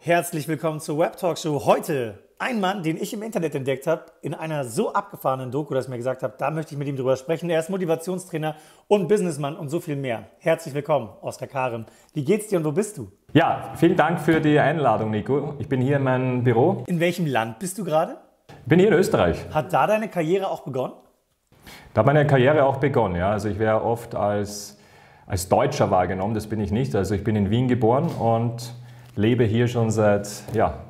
Herzlich willkommen zur Webtalkshow. Heute ein Mann, den ich im Internet entdeckt habe, in einer so abgefahrenen Doku, dass ich mir gesagt habe, da möchte ich mit ihm drüber sprechen. Er ist Motivationstrainer und Businessmann und so viel mehr. Herzlich willkommen, Oscar Karem. Wie geht's dir und wo bist du? Ja, vielen Dank für die Einladung, Nico. Ich bin hier in meinem Büro. In welchem Land bist du gerade? Ich bin hier in Österreich. Hat da deine Karriere auch begonnen? Da hat meine Karriere auch begonnen, ja. Also ich wäre oft als Deutscher wahrgenommen, das bin ich nicht. Also ich bin in Wien geboren und lebe hier schon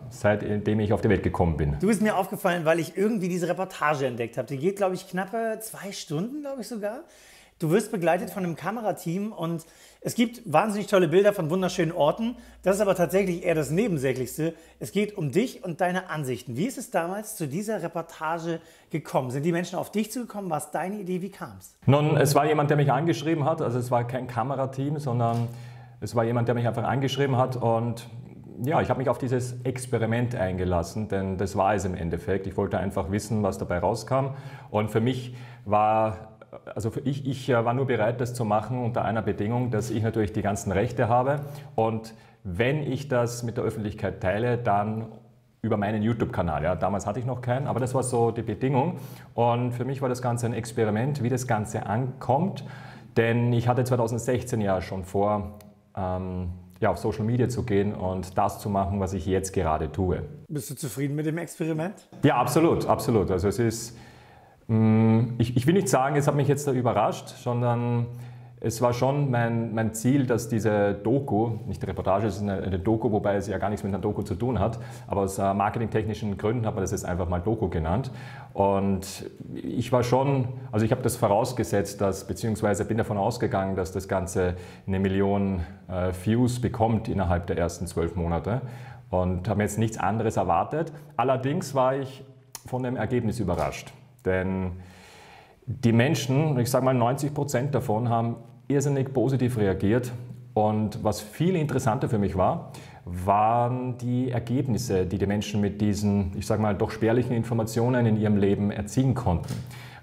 seitdem ich auf die Welt gekommen bin. Du bist mir aufgefallen, weil ich irgendwie diese Reportage entdeckt habe. Die geht, glaube ich, knappe 2 Stunden, glaube ich sogar. Du wirst begleitet von einem Kamerateam und es gibt wahnsinnig tolle Bilder von wunderschönen Orten. Das ist aber tatsächlich eher das Nebensächlichste. Es geht um dich und deine Ansichten. Wie ist es damals zu dieser Reportage gekommen? Sind die Menschen auf dich zugekommen? War es deine Idee? Wie kam es? Nun, es war jemand, der mich angeschrieben hat. Also es war kein Kamerateam, sondern es war jemand, der mich einfach angeschrieben hat und ja, ich habe mich auf dieses Experiment eingelassen, denn das war es im Endeffekt. Ich wollte einfach wissen, was dabei rauskam und für mich war, also ich war nur bereit, das zu machen unter einer Bedingung, dass ich natürlich die ganzen Rechte habe und wenn ich das mit der Öffentlichkeit teile, dann über meinen YouTube-Kanal. Ja, damals hatte ich noch keinen, aber das war so die Bedingung und für mich war das Ganze ein Experiment, wie das Ganze ankommt, denn ich hatte 2016 ja schon vor, ja, auf Social Media zu gehen und das zu machen, was ich jetzt gerade tue. Bist du zufrieden mit dem Experiment? Ja, absolut, absolut. Also es ist, ich will nicht sagen, es hat mich jetzt da überrascht, sondern es war schon mein Ziel, dass diese Doku, nicht die Reportage, es ist eine Doku, wobei es ja gar nichts mit einer Doku zu tun hat, aber aus marketingtechnischen Gründen hat man das jetzt einfach mal Doku genannt. Und ich war schon, also ich habe das vorausgesetzt, dass, beziehungsweise bin davon ausgegangen, dass das Ganze 1 Million Views bekommt innerhalb der ersten 12 Monate und habe jetzt nichts anderes erwartet. Allerdings war ich von dem Ergebnis überrascht, denn die Menschen, ich sage mal 90% davon, haben irrsinnig positiv reagiert und was viel interessanter für mich war, waren die Ergebnisse, die die Menschen mit diesen, ich sage mal doch spärlichen Informationen in ihrem Leben erzielen konnten.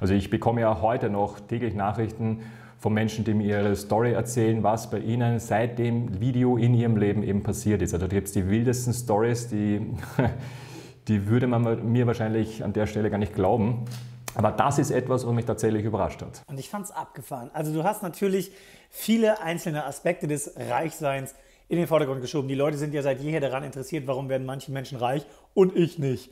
Also ich bekomme ja heute noch täglich Nachrichten von Menschen, die mir ihre Story erzählen, was bei ihnen seit dem Video in ihrem Leben eben passiert ist. Also da gibt es die wildesten Stories, die würde man mir wahrscheinlich an der Stelle gar nicht glauben. Aber das ist etwas, was mich tatsächlich überrascht hat. Und ich fand es abgefahren. Also du hast natürlich viele einzelne Aspekte des Reichseins in den Vordergrund geschoben. Die Leute sind ja seit jeher daran interessiert, warum werden manche Menschen reich und ich nicht.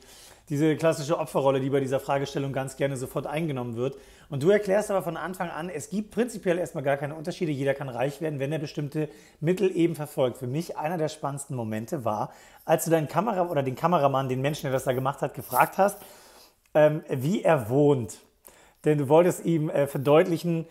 Diese klassische Opferrolle, die bei dieser Fragestellung ganz gerne sofort eingenommen wird. Und du erklärst aber von Anfang an, es gibt prinzipiell erstmal gar keine Unterschiede. Jeder kann reich werden, wenn er bestimmte Mittel eben verfolgt. Für mich einer der spannendsten Momente war, als du den Kameramann, den Menschen, der das da gemacht hat, gefragt hast, wie er wohnt. Denn du wolltest ihm verdeutlichen,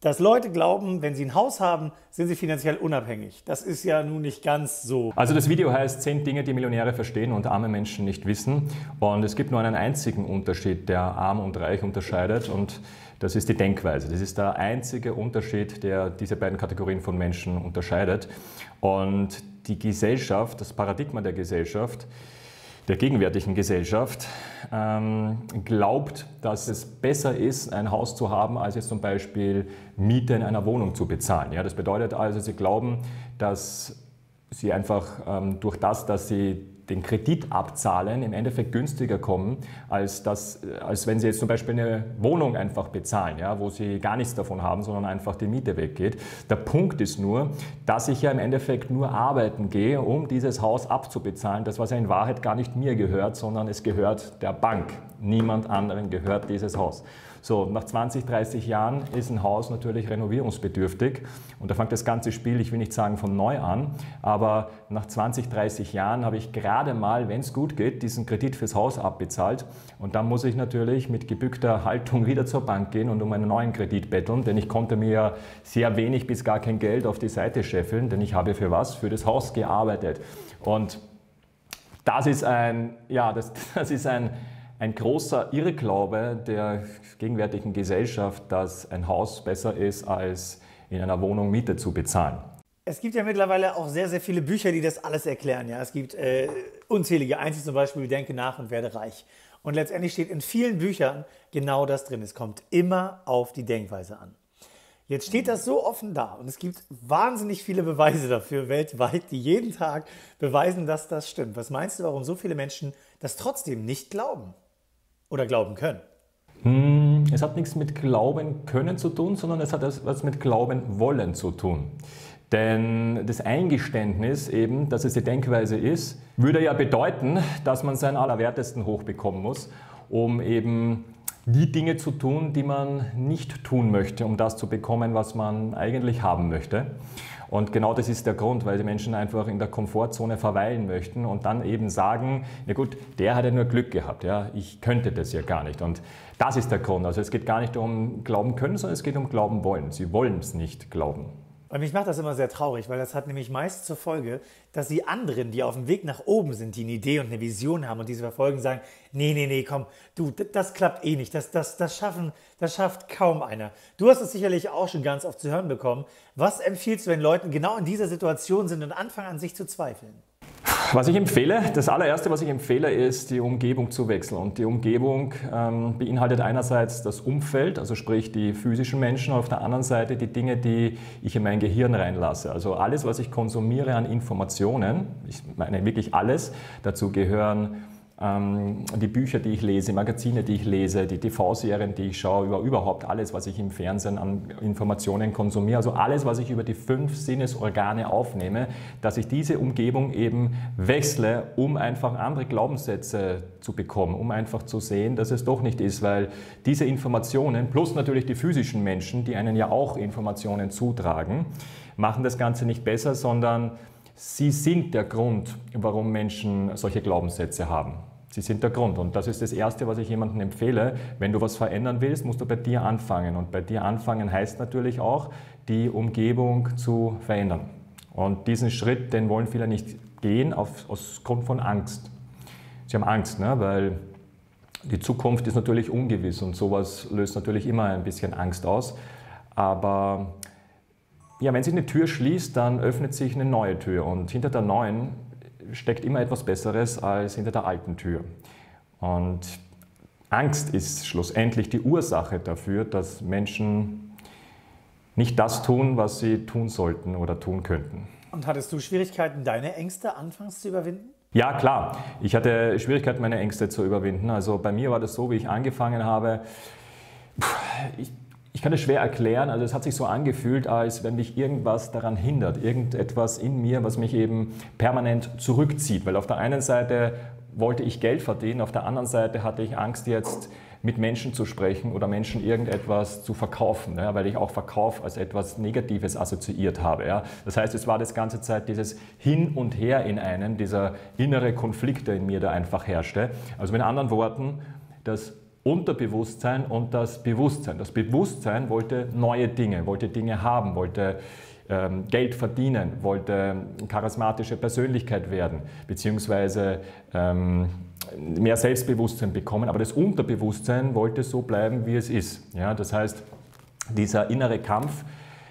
dass Leute glauben, wenn sie ein Haus haben, sind sie finanziell unabhängig. Das ist ja nun nicht ganz so. Also das Video heißt 10 Dinge, die Millionäre verstehen und arme Menschen nicht wissen. Und es gibt nur einen einzigen Unterschied, der arm und reich unterscheidet. Und das ist die Denkweise. Das ist der einzige Unterschied, der diese beiden Kategorien von Menschen unterscheidet. Und die Gesellschaft, das Paradigma der Gesellschaft, der gegenwärtigen Gesellschaft, glaubt, dass es besser ist, ein Haus zu haben, als jetzt zum Beispiel Miete in einer Wohnung zu bezahlen. Ja, das bedeutet also, sie glauben, dass sie einfach durch das, dass sie den Kredit abzahlen, im Endeffekt günstiger kommen, als wenn sie jetzt zum Beispiel eine Wohnung einfach bezahlen, ja, wo sie gar nichts davon haben, sondern einfach die Miete weggeht. Der Punkt ist nur, dass ich ja im Endeffekt nur arbeiten gehe, um dieses Haus abzubezahlen, das was ja in Wahrheit gar nicht mir gehört, sondern es gehört der Bank. Niemand anderen gehört dieses Haus. So, nach 20, 30 Jahren ist ein Haus natürlich renovierungsbedürftig und da fängt das ganze Spiel, ich will nicht sagen von neu an, aber nach 20, 30 Jahren habe ich gerade mal, wenn es gut geht, diesen Kredit fürs Haus abbezahlt und dann muss ich natürlich mit gebückter Haltung wieder zur Bank gehen und um einen neuen Kredit betteln, denn ich konnte mir sehr wenig bis gar kein Geld auf die Seite scheffeln, denn ich habe für was? Für das Haus gearbeitet. Und das ist ein ein großer Irrglaube der gegenwärtigen Gesellschaft, dass ein Haus besser ist, als in einer Wohnung Miete zu bezahlen. Es gibt ja mittlerweile auch sehr, sehr viele Bücher, die das alles erklären. Ja? Es gibt unzählige, eins zum Beispiel, Denke nach und werde reich. Und letztendlich steht in vielen Büchern genau das drin. Es kommt immer auf die Denkweise an. Jetzt steht das so offen da und es gibt wahnsinnig viele Beweise dafür weltweit, die jeden Tag beweisen, dass das stimmt. Was meinst du, warum so viele Menschen das trotzdem nicht glauben oder glauben können? Es hat nichts mit Glauben können zu tun, sondern es hat etwas mit Glauben wollen zu tun. Denn das Eingeständnis eben, dass es die Denkweise ist, würde ja bedeuten, dass man seinen Allerwertesten hochbekommen muss, um eben die Dinge zu tun, die man nicht tun möchte, um das zu bekommen, was man eigentlich haben möchte. Und genau das ist der Grund, weil die Menschen einfach in der Komfortzone verweilen möchten und dann eben sagen, na gut, der hat ja nur Glück gehabt, ja, ich könnte das ja gar nicht. Und das ist der Grund. Also es geht gar nicht um Glauben können, sondern es geht um Glauben wollen. Sie wollen es nicht glauben. Und mich macht das immer sehr traurig, weil das hat nämlich meist zur Folge, dass die anderen, die auf dem Weg nach oben sind, die eine Idee und eine Vision haben und diese verfolgen, sagen, nee, nee, nee, komm, du, das klappt eh nicht, das schafft kaum einer. Du hast es sicherlich auch schon ganz oft zu hören bekommen. Was empfiehlst du, wenn Leuten genau in dieser Situation sind und anfangen an sich zu zweifeln? Was ich empfehle, das allererste, was ich empfehle, ist, die Umgebung zu wechseln. Und die Umgebung beinhaltet einerseits das Umfeld, also sprich die physischen Menschen, und auf der anderen Seite die Dinge, die ich in mein Gehirn reinlasse. Also alles, was ich konsumiere an Informationen, ich meine wirklich alles, dazu gehören die Bücher, die ich lese, Magazine, die ich lese, die TV-Serien, die ich schaue, überhaupt alles, was ich im Fernsehen an Informationen konsumiere, also alles, was ich über die 5 Sinnesorgane aufnehme, dass ich diese Umgebung eben wechsle, um einfach andere Glaubenssätze zu bekommen, um einfach zu sehen, dass es doch nicht ist, weil diese Informationen, plus natürlich die physischen Menschen, die einen ja auch Informationen zutragen, machen das Ganze nicht besser, sondern sie sind der Grund, warum Menschen solche Glaubenssätze haben. Sie sind der Grund. Und das ist das Erste, was ich jemandem empfehle. Wenn du was verändern willst, musst du bei dir anfangen. Und bei dir anfangen heißt natürlich auch, die Umgebung zu verändern. Und diesen Schritt, den wollen viele nicht gehen, aus Grund von Angst. Sie haben Angst, ne? Weil die Zukunft ist natürlich ungewiss. Und sowas löst natürlich immer ein bisschen Angst aus. Aber ja, wenn sich eine Tür schließt, dann öffnet sich eine neue Tür und hinter der neuen steckt immer etwas Besseres als hinter der alten Tür. Und Angst ist schlussendlich die Ursache dafür, dass Menschen nicht das tun, was sie tun sollten oder tun könnten. Und hattest du Schwierigkeiten, deine Ängste anfangs zu überwinden? Ja, klar. Ich hatte Schwierigkeiten, meine Ängste zu überwinden. Also bei mir war das so, wie ich angefangen habe. Ich kann es schwer erklären, also es hat sich so angefühlt, als wenn mich irgendwas daran hindert, irgendetwas in mir, was mich eben permanent zurückzieht, weil auf der einen Seite wollte ich Geld verdienen, auf der anderen Seite hatte ich Angst, jetzt mit Menschen zu sprechen oder Menschen irgendetwas zu verkaufen, ja, weil ich auch Verkauf als etwas Negatives assoziiert habe. Ja. Das heißt, es war das ganze Zeit dieses Hin und Her in einem, dieser innere Konflikt, der in mir da einfach herrschte. Also mit anderen Worten, das Unterbewusstsein und das Bewusstsein. Das Bewusstsein wollte neue Dinge, wollte Dinge haben, wollte Geld verdienen, wollte charismatische Persönlichkeit werden, beziehungsweise mehr Selbstbewusstsein bekommen. Aber das Unterbewusstsein wollte so bleiben, wie es ist. Ja, das heißt, dieser innere Kampf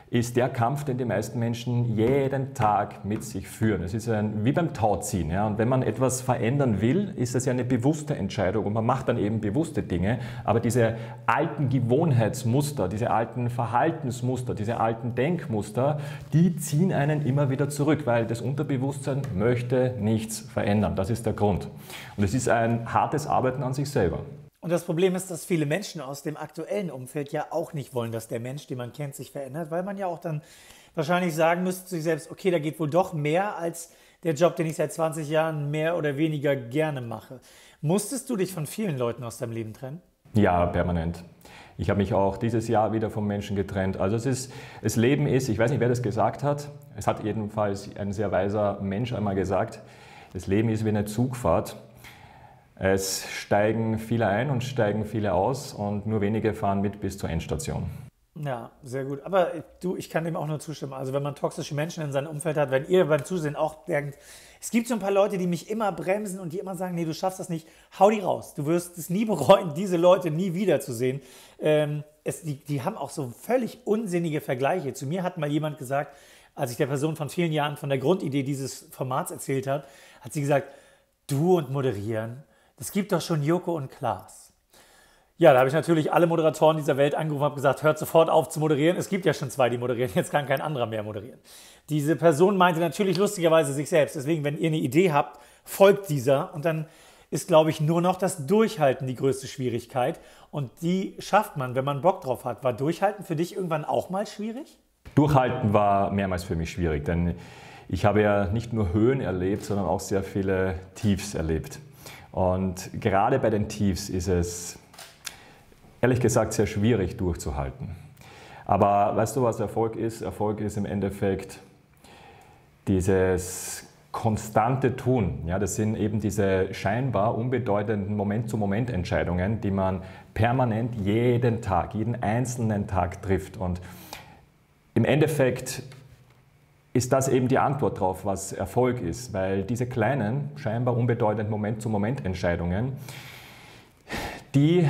ist der Kampf, den die meisten Menschen jeden Tag mit sich führen. Es ist wie beim Tauziehen. Ja? Und wenn man etwas verändern will, ist das ja eine bewusste Entscheidung und man macht dann eben bewusste Dinge. Aber diese alten Gewohnheitsmuster, diese alten Verhaltensmuster, diese alten Denkmuster, die ziehen einen immer wieder zurück, weil das Unterbewusstsein möchte nichts verändern. Das ist der Grund. Und es ist ein hartes Arbeiten an sich selber. Und das Problem ist, dass viele Menschen aus dem aktuellen Umfeld ja auch nicht wollen, dass der Mensch, den man kennt, sich verändert, weil man ja auch dann wahrscheinlich sagen müsste zu sich selbst, okay, da geht wohl doch mehr als der Job, den ich seit 20 Jahren mehr oder weniger gerne mache. Musstest du dich von vielen Leuten aus deinem Leben trennen? Ja, permanent. Ich habe mich auch dieses Jahr wieder von Menschen getrennt. Also das Leben ist, ich weiß nicht, wer das gesagt hat, es hat jedenfalls ein sehr weiser Mensch einmal gesagt, das Leben ist wie eine Zugfahrt. Es steigen viele ein und steigen viele aus und nur wenige fahren mit bis zur Endstation. Ja, sehr gut. Aber du, ich kann dem auch nur zustimmen. Also wenn man toxische Menschen in seinem Umfeld hat, wenn ihr beim Zusehen auch denkt, es gibt so ein paar Leute, die mich immer bremsen und die immer sagen, nee, du schaffst das nicht, hau die raus. Du wirst es nie bereuen, diese Leute nie wiederzusehen. Die haben auch so völlig unsinnige Vergleiche. Zu mir hat mal jemand gesagt, als ich der Person von vielen Jahren von der Grundidee dieses Formats erzählt habe, hat sie gesagt, du und moderieren, das gibt doch schon Joko und Klaas. Ja, da habe ich natürlich alle Moderatoren dieser Welt angerufen und habe gesagt, hört sofort auf zu moderieren. Es gibt ja schon zwei, die moderieren. Jetzt kann kein anderer mehr moderieren. Diese Person meinte natürlich lustigerweise sich selbst. Deswegen, wenn ihr eine Idee habt, folgt dieser. Und dann ist, glaube ich, nur noch das Durchhalten die größte Schwierigkeit. Und die schafft man, wenn man Bock drauf hat. War Durchhalten für dich irgendwann auch mal schwierig? Durchhalten war mehrmals für mich schwierig, denn ich habe ja nicht nur Höhen erlebt, sondern auch sehr viele Tiefs erlebt. Und gerade bei den Tiefs ist es ehrlich gesagt sehr schwierig durchzuhalten. Aber weißt du, was Erfolg ist? Erfolg ist im Endeffekt dieses konstante Tun. Ja, das sind eben diese scheinbar unbedeutenden Moment-zu-Moment-Entscheidungen, die man permanent jeden Tag, jeden einzelnen Tag trifft. Und im Endeffekt ist das eben die Antwort darauf, was Erfolg ist. Weil diese kleinen, scheinbar unbedeutenden Moment-zu-Moment-Entscheidungen, die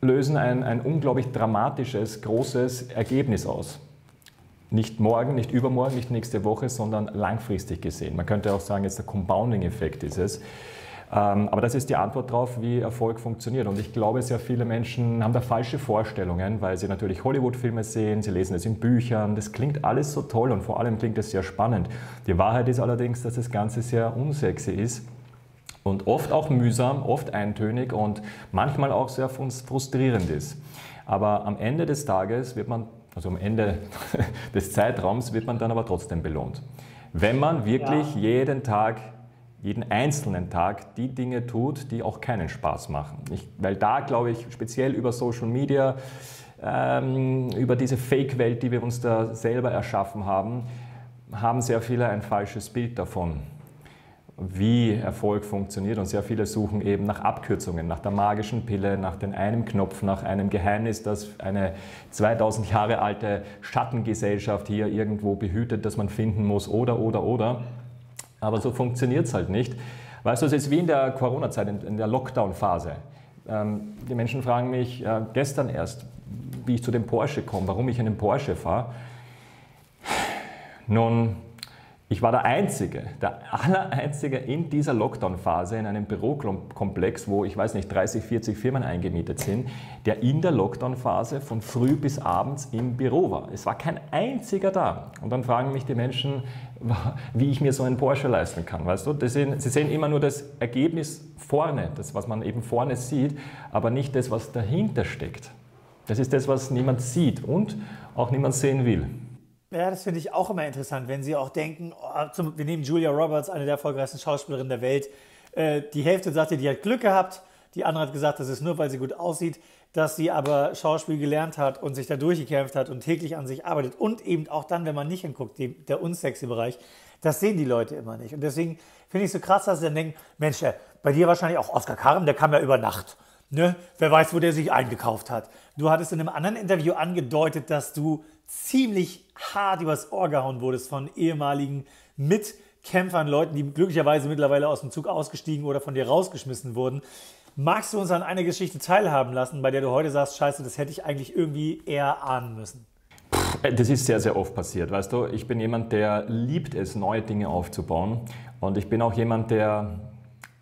lösen ein unglaublich dramatisches, großes Ergebnis aus. Nicht morgen, nicht übermorgen, nicht nächste Woche, sondern langfristig gesehen. Man könnte auch sagen, jetzt der Compounding-Effekt ist es. Aber das ist die Antwort darauf, wie Erfolg funktioniert. Und ich glaube, sehr viele Menschen haben da falsche Vorstellungen, weil sie natürlich Hollywood-Filme sehen, sie lesen es in Büchern. Das klingt alles so toll und vor allem klingt es sehr spannend. Die Wahrheit ist allerdings, dass das Ganze sehr unsexy ist. Und oft auch mühsam, oft eintönig und manchmal auch sehr frustrierend ist. Aber am Ende des Tages wird man, also am Ende des Zeitraums, wird man dann aber trotzdem belohnt. Wenn man wirklich jeden Tag, jeden einzelnen Tag die Dinge tut, die auch keinen Spaß machen. Weil da, glaube ich, speziell über Social Media, über diese Fake-Welt, die wir uns da selber erschaffen haben, haben sehr viele ein falsches Bild davon, wie Erfolg funktioniert, und sehr viele suchen eben nach Abkürzungen, nach der magischen Pille, nach dem einen Knopf, nach einem Geheimnis, das eine 2000 Jahre alte Schattengesellschaft hier irgendwo behütet, das man finden muss, oder. Aber so funktioniert es halt nicht. Weißt du, es ist wie in der Corona-Zeit, in der Lockdown-Phase. Die Menschen fragen mich gestern erst, wie ich zu dem Porsche komme, warum ich einen Porsche fahre. Nun, ich war der allereinzige in dieser Lockdown-Phase in einem Bürokomplex, wo, ich weiß nicht, 30, 40 Firmen eingemietet sind, der in der Lockdown-Phase von früh bis abends im Büro war. Es war kein einziger da. Und dann fragen mich die Menschen, wie ich mir so einen Porsche leisten kann. Weißt du? Sie sehen immer nur das Ergebnis vorne, das, was man eben vorne sieht, aber nicht das, was dahinter steckt. Das ist das, was niemand sieht und auch niemand sehen will. Ja, das finde ich auch immer interessant, wenn sie auch denken, wir nehmen Julia Roberts, eine der erfolgreichsten Schauspielerinnen der Welt. Die Hälfte sagte, die hat Glück gehabt, die andere hat gesagt, das ist nur, weil sie gut aussieht, dass sie aber Schauspiel gelernt hat und sich da durchgekämpft hat und täglich an sich arbeitet. Und eben auch dann, wenn man nicht hinguckt, der unsexy Bereich, das sehen die Leute immer nicht. Und deswegen finde ich es so krass, dass sie dann denken, Mensch, bei dir wahrscheinlich auch Oscar Karem, der kam ja über Nacht. Ne? Wer weiß, wo der sich eingekauft hat. Du hattest in einem anderen Interview angedeutet, dass du ziemlich hart übers Ohr gehauen wurdest von ehemaligen Mitkämpfern, Leuten, die glücklicherweise mittlerweile aus dem Zug ausgestiegen oder von dir rausgeschmissen wurden. Magst du uns an einer Geschichte teilhaben lassen, bei der du heute sagst, scheiße, das hätte ich eigentlich irgendwie eher ahnen müssen? Das ist sehr, sehr oft passiert, weißt du. Ich bin jemand, der liebt es, neue Dinge aufzubauen. Und ich bin auch jemand, der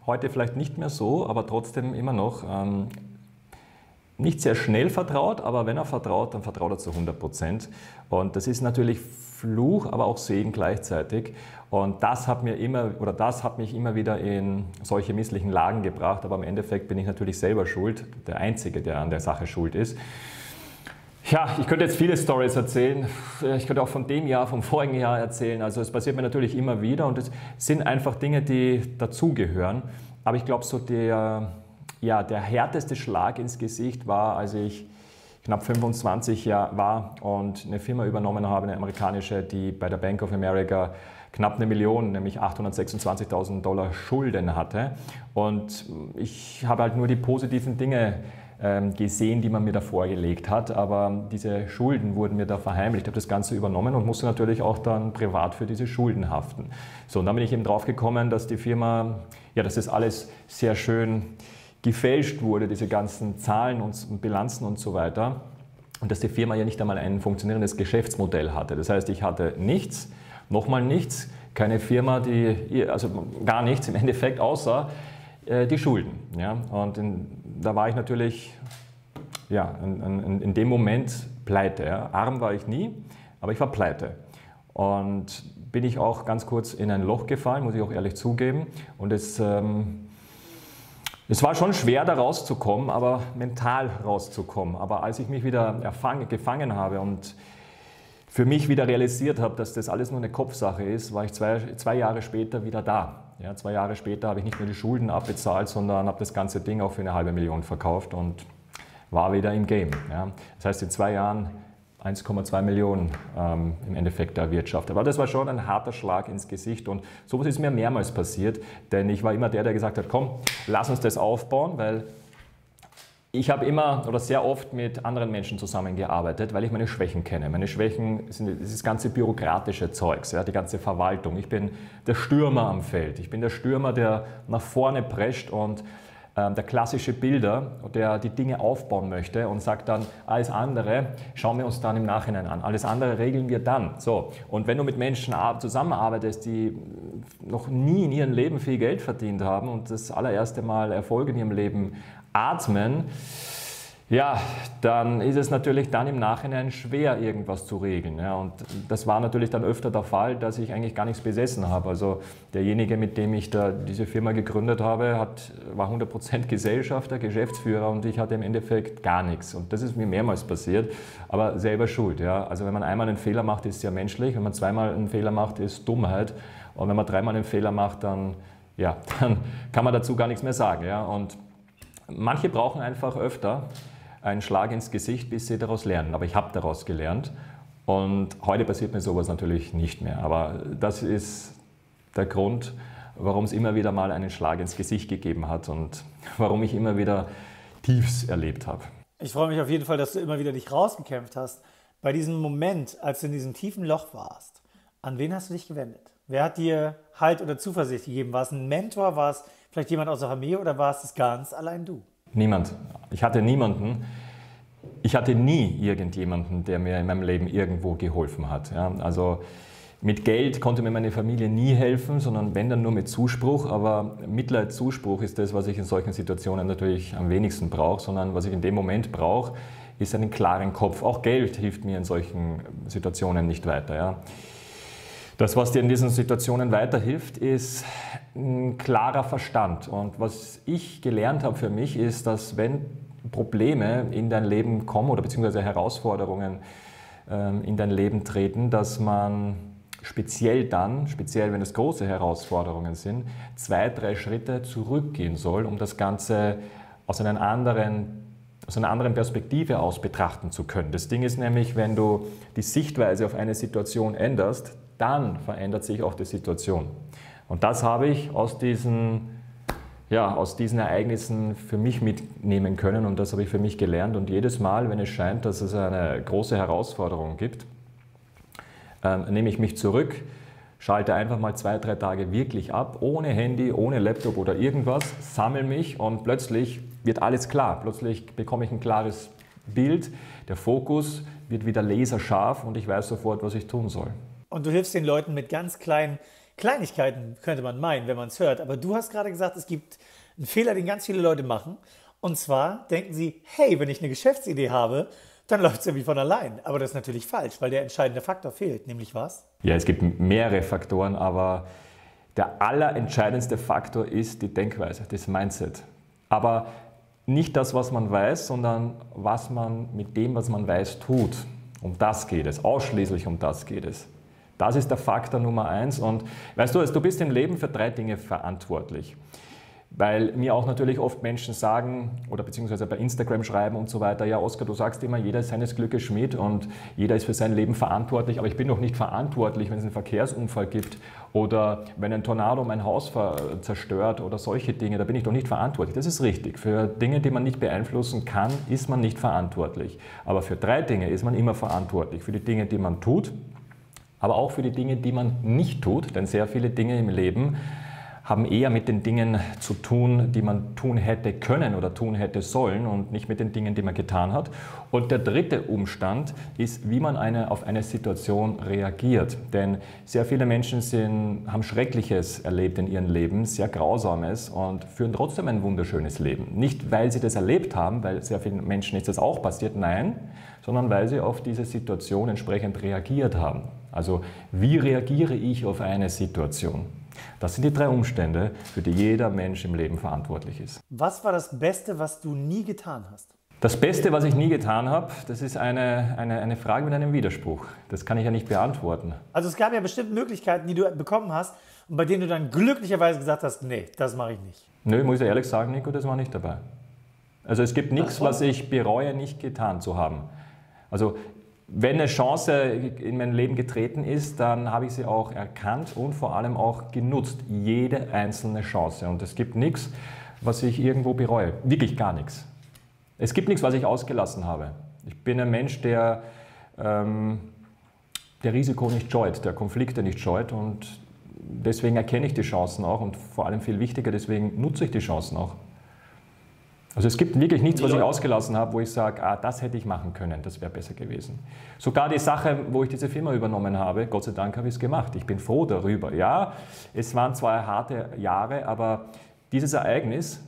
heute vielleicht nicht mehr so, aber trotzdem immer noch nicht sehr schnell vertraut, aber wenn er vertraut, dann vertraut er zu 100%. Und das ist natürlich Fluch, aber auch Segen gleichzeitig. Und das hat mich immer wieder in solche misslichen Lagen gebracht. Aber im Endeffekt bin ich natürlich selber schuld, der Einzige, der an der Sache schuld ist. Ja, ich könnte jetzt viele Storys erzählen. Ich könnte auch von dem Jahr, vom vorigen Jahr erzählen. Also es passiert mir natürlich immer wieder und es sind einfach Dinge, die dazugehören. Aber ich glaube, so der härteste Schlag ins Gesicht war, als ich knapp 25 war und eine Firma übernommen habe, eine amerikanische, die bei der Bank of America knapp 1 Million, nämlich 826.000 Dollar Schulden hatte. Und ich habe halt nur die positiven Dinge gesehen, die man mir da vorgelegt hat, aber diese Schulden wurden mir da verheimlicht. Ich habe das Ganze übernommen und musste natürlich auch dann privat für diese Schulden haften. So, und dann bin ich eben drauf gekommen, dass die Firma, ja, dass das alles sehr schön gefälscht wurde, diese ganzen Zahlen und Bilanzen und so weiter, und dass die Firma ja nicht einmal ein funktionierendes Geschäftsmodell hatte. Das heißt, ich hatte nichts, nochmal nichts, keine Firma, die, also gar nichts im Endeffekt, außer die Schulden. Ja? Und da war ich natürlich, ja, in dem Moment pleite. Ja? Arm war ich nie, aber ich war pleite. Und bin ich auch ganz kurz in ein Loch gefallen, muss ich auch ehrlich zugeben. Und es war schon schwer, da rauszukommen, aber mental rauszukommen. Aber als ich mich wieder gefangen habe und für mich wieder realisiert habe, dass das alles nur eine Kopfsache ist, war ich zwei Jahre später wieder da. Ja, 2 Jahre später habe ich nicht nur die Schulden abbezahlt, sondern habe das ganze Ding auch für 0,5 Million verkauft und war wieder im Game. Ja. Das heißt, in 2 Jahren 1,2 Millionen im Endeffekt erwirtschaftet. Aber das war schon ein harter Schlag ins Gesicht, und sowas ist mir mehrmals passiert, denn ich war immer der gesagt hat, komm, lass uns das aufbauen, weil ich habe immer oder sehr oft mit anderen Menschen zusammengearbeitet, weil ich meine Schwächen kenne. Meine Schwächen sind dieses ganze bürokratische Zeugs, ja, die ganze Verwaltung. Ich bin der Stürmer am Feld. Ich bin der Stürmer, der nach vorne prescht, und der klassische Bilder, der die Dinge aufbauen möchte und sagt dann, alles andere schauen wir uns dann im Nachhinein an, alles andere regeln wir dann. So. Und wenn du mit Menschen zusammenarbeitest, die noch nie in ihrem Leben viel Geld verdient haben und das allererste Mal Erfolg in ihrem Leben atmen, ja, dann ist es natürlich dann im Nachhinein schwer, irgendwas zu regeln. Ja, und das war natürlich dann öfter der Fall, dass ich eigentlich gar nichts besessen habe. Also derjenige, mit dem ich da diese Firma gegründet habe, war 100% Gesellschafter, Geschäftsführer, und ich hatte im Endeffekt gar nichts. Und das ist mir mehrmals passiert, aber selber schuld. Ja. Also wenn man einmal einen Fehler macht, ist es ja menschlich. Wenn man zweimal einen Fehler macht, ist Dummheit. Und wenn man dreimal einen Fehler macht, dann, ja, dann kann man dazu gar nichts mehr sagen. Ja. Und manche brauchen einfach öfter einen Schlag ins Gesicht, bis sie daraus lernen. Aber ich habe daraus gelernt, und heute passiert mir sowas natürlich nicht mehr. Aber das ist der Grund, warum es immer wieder mal einen Schlag ins Gesicht gegeben hat und warum ich immer wieder Tiefs erlebt habe. Ich freue mich auf jeden Fall, dass du immer wieder dich rausgekämpft hast. Bei diesem Moment, als du in diesem tiefen Loch warst, an wen hast du dich gewendet? Wer hat dir Halt oder Zuversicht gegeben? War es ein Mentor, war es vielleicht jemand aus der Familie, oder war es das ganz allein du? Niemand. Ich hatte niemanden. Ich hatte nie irgendjemanden, der mir in meinem Leben irgendwo geholfen hat. Ja, also mit Geld konnte mir meine Familie nie helfen, sondern wenn, dann nur mit Zuspruch. Aber Mitleid, Zuspruch ist das, was ich in solchen Situationen natürlich am wenigsten brauche, sondern was ich in dem Moment brauche, ist einen klaren Kopf. Auch Geld hilft mir in solchen Situationen nicht weiter. Ja. Das, was dir in diesen Situationen weiterhilft, ist ein klarer Verstand. Und was ich gelernt habe für mich ist, dass wenn Probleme in dein Leben kommen oder beziehungsweise Herausforderungen in dein Leben treten, dass man speziell wenn es große Herausforderungen sind, 2, 3 Schritte zurückgehen soll, um das Ganze aus einer anderen Perspektive aus betrachten zu können. Das Ding ist nämlich, wenn du die Sichtweise auf eine Situation änderst, dann verändert sich auch die Situation. Und das habe ich aus diesen Ereignissen für mich mitnehmen können, und das habe ich für mich gelernt. Und jedes Mal, wenn es scheint, dass es eine große Herausforderung gibt, nehme ich mich zurück, schalte einfach mal 2, 3 Tage wirklich ab, ohne Handy, ohne Laptop oder irgendwas, sammle mich, und plötzlich wird alles klar. Plötzlich bekomme ich ein klares Bild, der Fokus wird wieder laserscharf, und ich weiß sofort, was ich tun soll. Und du hilfst den Leuten mit ganz kleinen Kleinigkeiten, könnte man meinen, wenn man es hört. Aber du hast gerade gesagt, es gibt einen Fehler, den ganz viele Leute machen. Und zwar denken sie, hey, wenn ich eine Geschäftsidee habe, dann läuft es irgendwie von allein. Aber das ist natürlich falsch, weil der entscheidende Faktor fehlt. Nämlich was? Ja, es gibt mehrere Faktoren, aber der allerentscheidendste Faktor ist die Denkweise, das Mindset. Aber nicht das, was man weiß, sondern was man mit dem, was man weiß, tut. Um das geht es, ausschließlich um das geht es. Das ist der Faktor Nummer 1, und weißt du, du bist im Leben für 3 Dinge verantwortlich. Weil mir auch natürlich oft Menschen sagen oder beziehungsweise bei Instagram schreiben und so weiter, ja Oscar, du sagst immer, jeder ist seines Glückes Schmied und jeder ist für sein Leben verantwortlich, aber ich bin doch nicht verantwortlich, wenn es einen Verkehrsunfall gibt oder wenn ein Tornado mein Haus zerstört oder solche Dinge, da bin ich doch nicht verantwortlich. Das ist richtig. Für Dinge, die man nicht beeinflussen kann, ist man nicht verantwortlich. Aber für drei Dinge ist man immer verantwortlich. Für die Dinge, die man tut, aber auch für die Dinge, die man nicht tut, denn sehr viele Dinge im Leben haben eher mit den Dingen zu tun, die man tun hätte können oder tun hätte sollen und nicht mit den Dingen, die man getan hat. Und der dritte Umstand ist, wie man auf eine Situation reagiert. Denn sehr viele Menschen haben Schreckliches erlebt in ihrem Leben, sehr Grausames und führen trotzdem ein wunderschönes Leben. Nicht, weil sie das erlebt haben, weil sehr vielen Menschen ist das auch passiert, nein, sondern weil sie auf diese Situation entsprechend reagiert haben. Also, wie reagiere ich auf eine Situation? Das sind die drei Umstände, für die jeder Mensch im Leben verantwortlich ist. Was war das Beste, was du nie getan hast? Das Beste, was ich nie getan habe, das ist eine Frage mit einem Widerspruch. Das kann ich ja nicht beantworten. Also es gab ja bestimmt Möglichkeiten, die du bekommen hast und bei denen du dann glücklicherweise gesagt hast, nee, das mache ich nicht. Nö, ich muss ja ehrlich sagen, Nico, das war nicht dabei. Also es gibt nichts, was ich bereue, nicht getan zu haben. Also wenn eine Chance in mein Leben getreten ist, dann habe ich sie auch erkannt und vor allem auch genutzt. Jede einzelne Chance. Und es gibt nichts, was ich irgendwo bereue. Wirklich gar nichts. Es gibt nichts, was ich ausgelassen habe. Ich bin ein Mensch, der Risiko nicht scheut, der Konflikte nicht scheut. Und deswegen erkenne ich die Chancen auch. Und vor allem viel wichtiger, deswegen nutze ich die Chancen auch. Also es gibt wirklich nichts, was ich ausgelassen habe, wo ich sage, ah, das hätte ich machen können, das wäre besser gewesen. Sogar die Sache, wo ich diese Firma übernommen habe, Gott sei Dank habe ich es gemacht. Ich bin froh darüber. Ja, es waren zwar harte Jahre, aber dieses Ereignis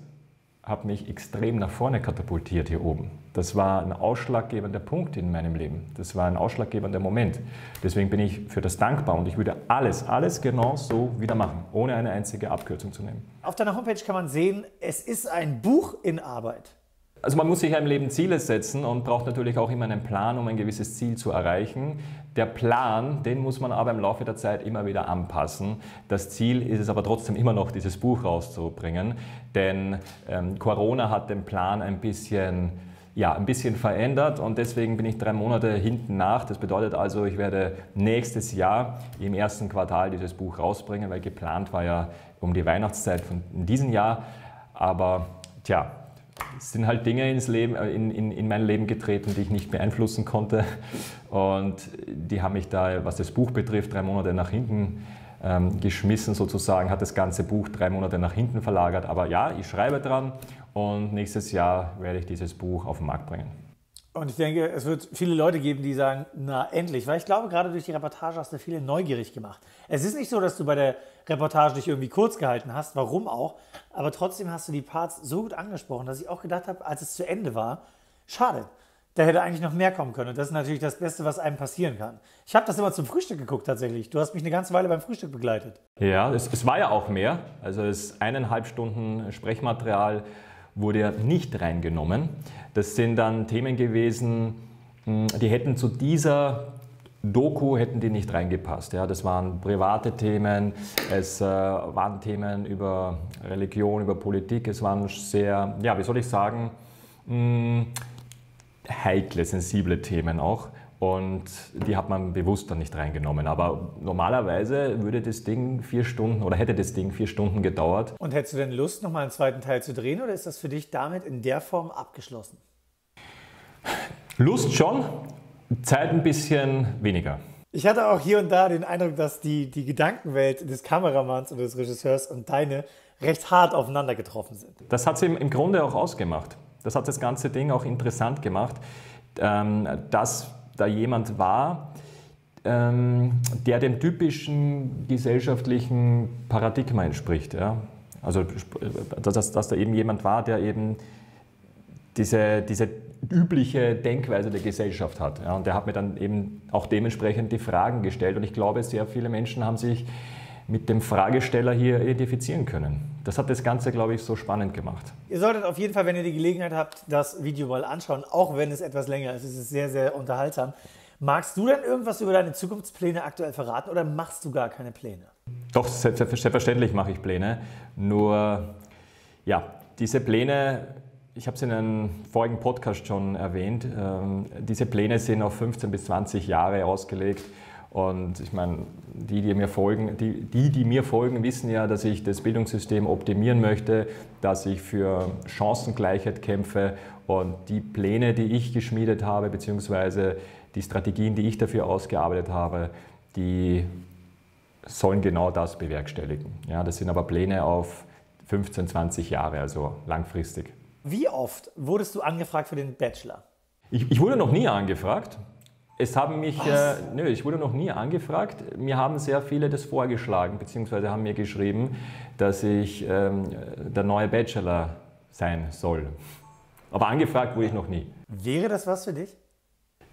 hat mich extrem nach vorne katapultiert hier oben. Das war ein ausschlaggebender Punkt in meinem Leben. Das war ein ausschlaggebender Moment. Deswegen bin ich für das dankbar und ich würde alles genau so wieder machen, ohne eine einzige Abkürzung zu nehmen. Auf deiner Homepage kann man sehen, es ist ein Buch in Arbeit. Also man muss sich im Leben Ziele setzen und braucht natürlich auch immer einen Plan, um ein gewisses Ziel zu erreichen. Der Plan, den muss man aber im Laufe der Zeit immer wieder anpassen. Das Ziel ist es aber trotzdem immer noch, dieses Buch rauszubringen, denn Corona hat den Plan ein bisschen verändert und deswegen bin ich 3 Monate hinten nach. Das bedeutet also, ich werde nächstes Jahr im 1. Quartal dieses Buch rausbringen, weil geplant war ja um die Weihnachtszeit von diesem Jahr. Aber tja, es sind halt Dinge in mein Leben getreten, die ich nicht beeinflussen konnte und die haben mich da, was das Buch betrifft, 3 Monate nach hinten geschmissen sozusagen, hat das ganze Buch 3 Monate nach hinten verlagert. Aber ja, ich schreibe dran und nächstes Jahr werde ich dieses Buch auf den Markt bringen. Und ich denke, es wird viele Leute geben, die sagen, na endlich, weil ich glaube, gerade durch die Reportage hast du viele neugierig gemacht. Es ist nicht so, dass du bei der Reportage dich irgendwie kurz gehalten hast, warum auch, aber trotzdem hast du die Parts so gut angesprochen, dass ich auch gedacht habe, als es zu Ende war, schade, da hätte eigentlich noch mehr kommen können. Und das ist natürlich das Beste, was einem passieren kann. Ich habe das immer zum Frühstück geguckt tatsächlich. Du hast mich eine ganze Weile beim Frühstück begleitet. Ja, es war ja auch mehr. Also es ist 1,5 Stunden Sprechmaterial, wurde ja nicht reingenommen. Das sind dann Themen gewesen, die hätten zu dieser Doku nicht reingepasst. Ja, das waren private Themen, es waren Themen über Religion, über Politik, es waren sehr, ja, wie soll ich sagen, heikle, sensible Themen auch. Und die hat man bewusst dann nicht reingenommen. Aber normalerweise würde das Ding 4 Stunden oder hätte das Ding 4 Stunden gedauert. Und hättest du denn Lust, nochmal einen zweiten Teil zu drehen oder ist das für dich damit in der Form abgeschlossen? Lust schon, Zeit ein bisschen weniger. Ich hatte auch hier und da den Eindruck, dass die Gedankenwelt des Kameramanns oder des Regisseurs und deine recht hart aufeinander getroffen sind. Das hat sie im Grunde auch ausgemacht. Das hat das ganze Ding auch interessant gemacht, dass da jemand war, der dem typischen gesellschaftlichen Paradigma entspricht. Ja? Also, dass da eben jemand war, der eben diese übliche Denkweise der Gesellschaft hat. Ja? Und der hat mir dann eben auch dementsprechend die Fragen gestellt. Und ich glaube, sehr viele Menschen haben sich mit dem Fragesteller hier identifizieren können. Das hat das Ganze, glaube ich, so spannend gemacht. Ihr solltet auf jeden Fall, wenn ihr die Gelegenheit habt, das Video mal anschauen, auch wenn es etwas länger ist. Es ist sehr, sehr unterhaltsam. Magst du denn irgendwas über deine Zukunftspläne aktuell verraten oder machst du gar keine Pläne? Doch, selbstverständlich mache ich Pläne. Nur Ja, diese Pläne, ich habe es in einem vorigen Podcast schon erwähnt, diese Pläne sind auf 15 bis 20 Jahre ausgelegt. Und ich meine, die mir folgen, wissen ja, dass ich das Bildungssystem optimieren möchte, dass ich für Chancengleichheit kämpfe. Und die Pläne, die ich geschmiedet habe, beziehungsweise die Strategien, die ich dafür ausgearbeitet habe, die sollen genau das bewerkstelligen. Ja, das sind aber Pläne auf 15, 20 Jahre, also langfristig. Wie oft wurdest du angefragt für den Bachelor? Ich wurde noch nie angefragt. Ich wurde noch nie angefragt. Mir haben sehr viele das vorgeschlagen, beziehungsweise haben mir geschrieben, dass ich der neue Bachelor sein soll. Aber angefragt wurde ich noch nie. Wäre das was für dich?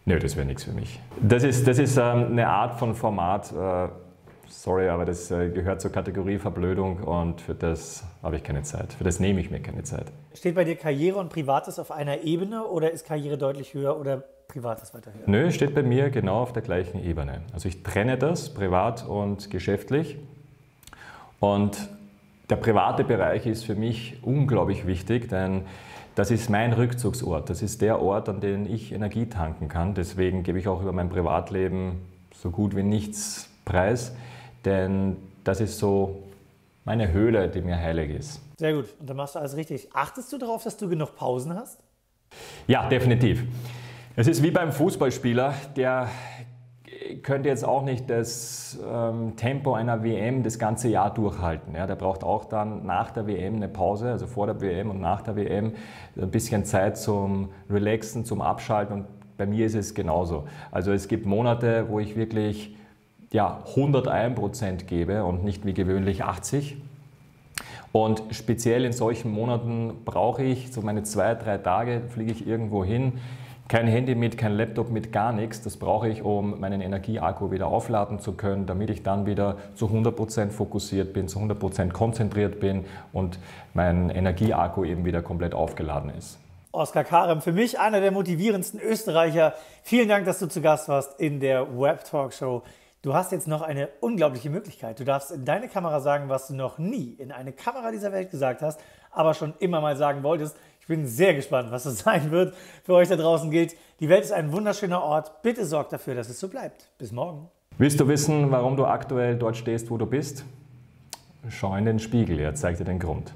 Nö, das wäre nichts für mich. Das ist eine Art von Format, sorry, aber das gehört zur Kategorie Verblödung und für das habe ich keine Zeit. Für das nehme ich mir keine Zeit. Steht bei dir Karriere und Privates auf einer Ebene oder ist Karriere deutlich höher oder Privates weiter höher? Nö, steht bei mir genau auf der gleichen Ebene. Also ich trenne das, privat und geschäftlich. Und der private Bereich ist für mich unglaublich wichtig, denn das ist mein Rückzugsort. Das ist der Ort, an dem ich Energie tanken kann. Deswegen gebe ich auch über mein Privatleben so gut wie nichts preis. Denn das ist so meine Höhle, die mir heilig ist. Sehr gut. Und dann machst du alles richtig. Achtest du darauf, dass du genug Pausen hast? Ja, definitiv. Es ist wie beim Fußballspieler, der könnte jetzt auch nicht das Tempo einer WM das ganze Jahr durchhalten. Ja, der braucht auch dann nach der WM eine Pause, also vor der WM und nach der WM ein bisschen Zeit zum Relaxen, zum Abschalten. Und bei mir ist es genauso. Also es gibt Monate, wo ich wirklich 101% gebe und nicht wie gewöhnlich 80%. Und speziell in solchen Monaten brauche ich so meine 2, 3 Tage, fliege ich irgendwo hin, kein Handy mit, kein Laptop mit, gar nichts. Das brauche ich, um meinen Energieakku wieder aufladen zu können, damit ich dann wieder zu 100% fokussiert bin, zu 100% konzentriert bin und mein Energieakku eben wieder komplett aufgeladen ist. Oscar Karem, für mich einer der motivierendsten Österreicher. Vielen Dank, dass du zu Gast warst in der Web-Talkshow. Du hast jetzt noch eine unglaubliche Möglichkeit. Du darfst in deine Kamera sagen, was du noch nie in eine Kamera dieser Welt gesagt hast, aber schon immer mal sagen wolltest. Ich bin sehr gespannt, was das sein wird. Für euch da draußen gilt, die Welt ist ein wunderschöner Ort. Bitte sorgt dafür, dass es so bleibt. Bis morgen. Willst du wissen, warum du aktuell dort stehst, wo du bist? Schau in den Spiegel, er zeigt dir den Grund.